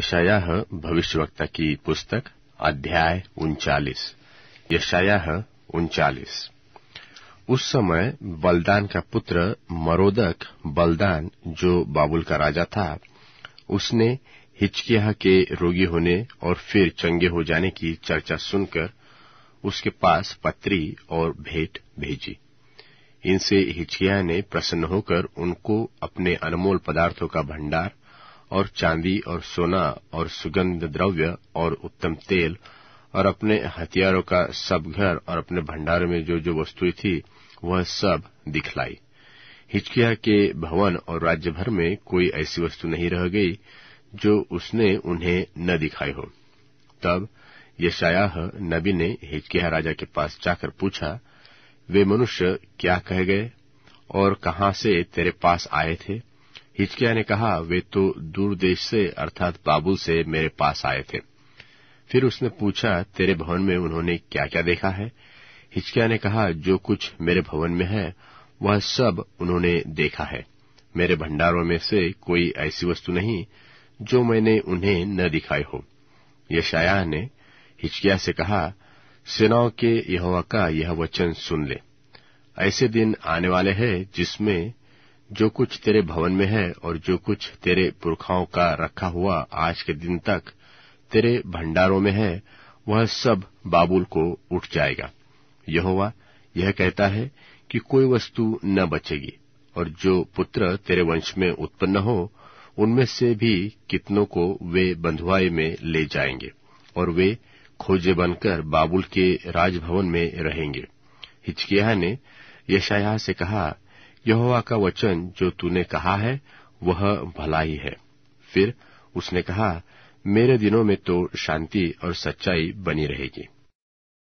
यशायाह भविष्यवक्ता की पुस्तक अध्याय 39। यशायाह 39। उस समय बलदान का पुत्र मरोदक बलदान जो बाबुल का राजा था, उसने हिचकिया के रोगी होने और फिर चंगे हो जाने की चर्चा सुनकर उसके पास पत्री और भेंट भेजी। इनसे हिचकिया ने प्रसन्न होकर उनको अपने अनमोल पदार्थों का भंडार और चांदी और सोना और सुगंध द्रव्य और उत्तम तेल और अपने हथियारों का सब घर और अपने भंडार में जो जो वस्तुएं थी वह सब दिखलाई। हिचकिया के भवन और राज्य भर में कोई ऐसी वस्तु नहीं रह गई जो उसने उन्हें न दिखाई हो। तब यशायाह नबी ने हिचकिया राजा के पास जाकर पूछा, वे मनुष्य क्या कह गए और कहां से तेरे पास आए थे? हिचकिया ने कहा, वे तो दूर देश से अर्थात बाबुल से मेरे पास आए थे। फिर उसने पूछा, तेरे भवन में उन्होंने क्या क्या देखा है? हिचकिया ने कहा, जो कुछ मेरे भवन में है वह सब उन्होंने देखा है। मेरे भंडारों में से कोई ऐसी वस्तु नहीं जो मैंने उन्हें न दिखाई हो। यशायाह ने हिचकिया से कहा, सेनाओं के यहोवा का यह वचन सुन ले, ऐसे दिन आने वाले हैं जिसमें जो कुछ तेरे भवन में है और जो कुछ तेरे पुरखाओं का रखा हुआ आज के दिन तक तेरे भंडारों में है वह सब बाबुल को उठ जाएगा। यहोवा यह कहता है कि कोई वस्तु न बचेगी, और जो पुत्र तेरे वंश में उत्पन्न हो उनमें से भी कितनों को वे बंधुआई में ले जाएंगे और वे खोजे बनकर बाबुल के राजभवन में रहेंगे। हिचकिया ने यशायाह से कहा, यहोवा का वचन जो तूने कहा है वह भलाई है। फिर उसने कहा, मेरे दिनों में तो शांति और सच्चाई बनी रहेगी।